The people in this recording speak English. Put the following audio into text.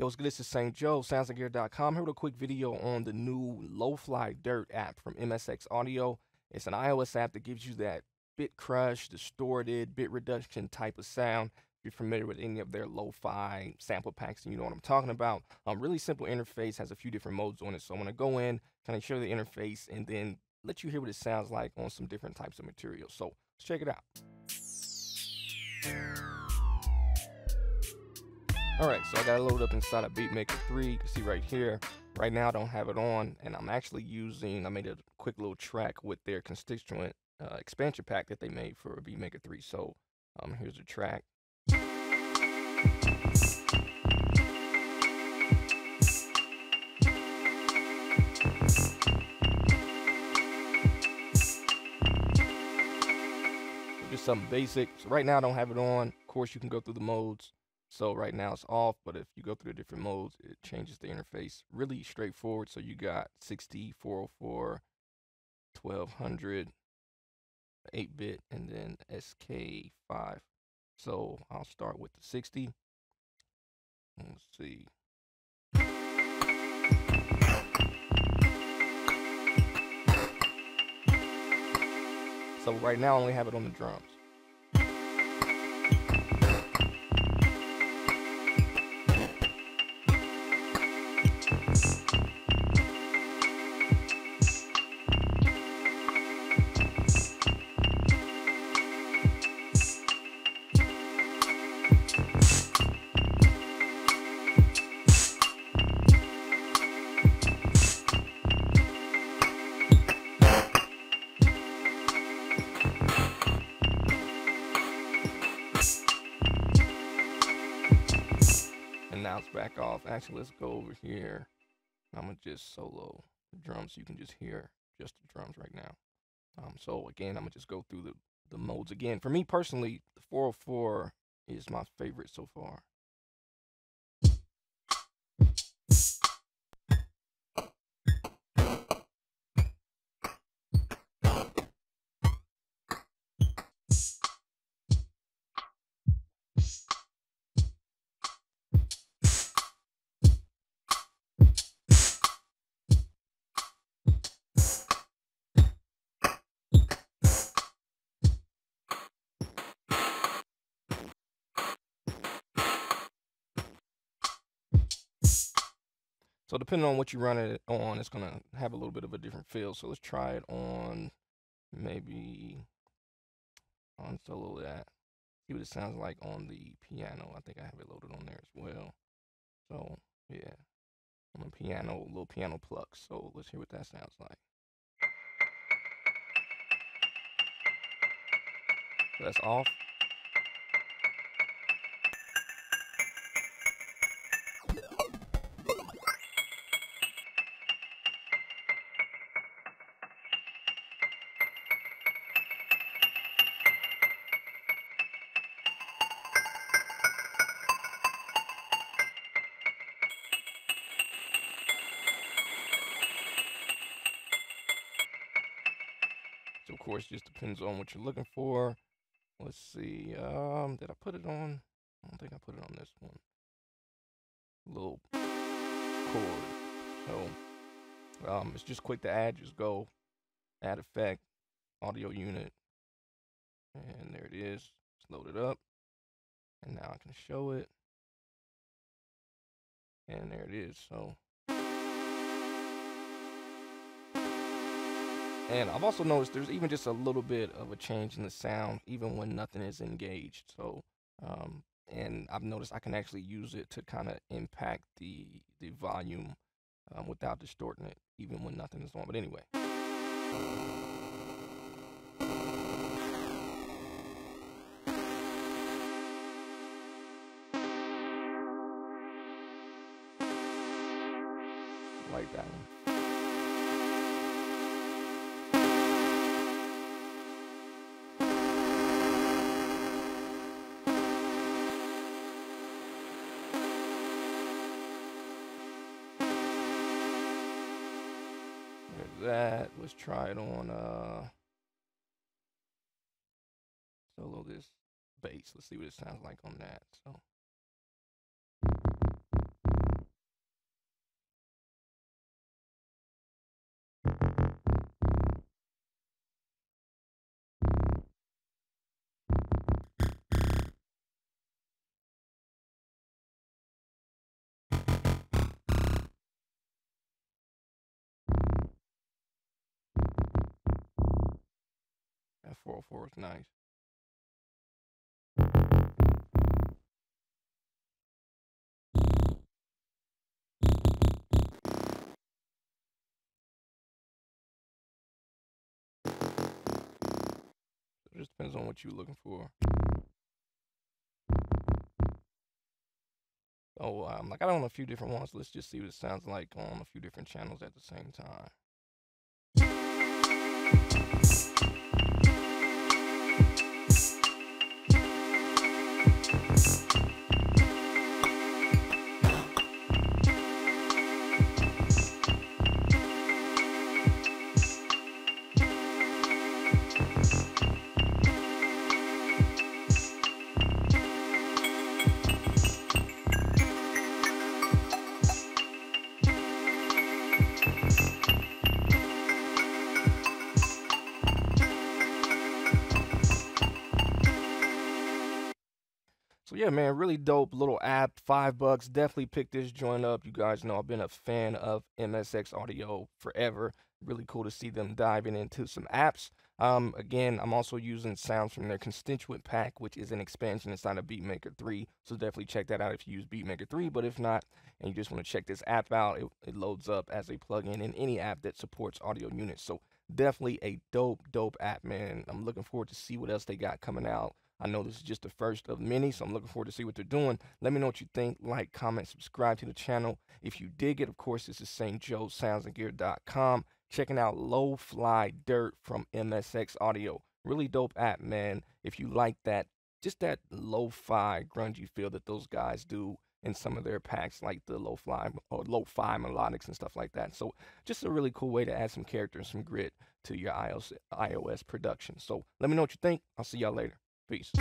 Yo, what's good? This is St. Joe, soundsandgear.com. Here with a quick video on the new Lo-Fly Dirt app from MSX Audio. It's an iOS app that gives you that bit crush, distorted, bit reduction type of sound. If you're familiar with any of their lo-fi sample packs, then you know what I'm talking about. Really simple interface, has a few different modes on it. So I'm gonna go in, kind of show the interface, and then let you hear what it sounds like on some different types of materials. So let's check it out. Alright, so I got it loaded up inside of Beatmaker 3. You can see right here, right now I don't have it on, and I'm actually using, I made a quick little track with their Constituent expansion pack that they made for Beatmaker 3. So here's the track. Just something basic. So right now I don't have it on. Of course, you can go through the modes. So right now it's off, but if you go through the different modes, it changes the interface. Really straightforward. So you got 60, 404, 1200, 8-bit, and then SK5. So I'll start with the 60. Let's see. So right now I only have it on the drums. Now it's back off. Actually, let's go over here. I'm gonna just solo the drums. You can just hear just the drums right now. So again, I'm gonna just go through the modes again. For me personally, the 404 is my favorite so far. So depending on what you run it on, it's going to have a little bit of a different feel. So let's try it on, maybe on solo that. See what it sounds like on the piano. I think I have it loaded on there as well. So yeah, on the piano, little piano pluck. So let's hear what that sounds like. So that's off. Of course, just depends on what you're looking for. Let's see. Did I put it on? I don't think I put it on this one. Little chord. So it's just quick to add. Just go add effect, audio unit, and there it is. It's loaded up, and now I can show it, and there it is. So. And I've also noticed there's even just a little bit of a change in the sound, even when nothing is engaged. So, and I've noticed I can actually use it to kind of impact the volume without distorting it, even when nothing is on. But anyway. I like that one. That. Let's try it on solo this bass. Let's see what it sounds like on that. So 404 is nice. It just depends on what you're looking for. Oh, I'm like, I don't know, a few different ones. Let's just see what it sounds like on a few different channels at the same time. So yeah, man, really dope little app, $5. Definitely pick this joint up. You guys know I've been a fan of MSX Audio forever. Really cool to see them diving into some apps. Again, I'm also using sounds from their Constituent Pack, which is an expansion inside of Beatmaker 3. So definitely check that out if you use Beatmaker 3. But if not, and you just want to check this app out, it loads up as a plugin in any app that supports audio units. So definitely a dope app, man. I'm looking forward to see what else they got coming out. I know this is just the first of many, so I'm looking forward to see what they're doing. Let me know what you think. Like, comment, subscribe to the channel. If you dig it, of course, this is St. Joe, soundsandgear.com. Checking out Lo-Fly Dirt from MSX Audio. Really dope app, man. If you like that, just that lo-fi grungy feel that those guys do in some of their packs, like the Lo-Fly or Lo-Fi Melodics and stuff like that. So just a really cool way to add some character and some grit to your iOS production. So let me know what you think. I'll see y'all later. Peace.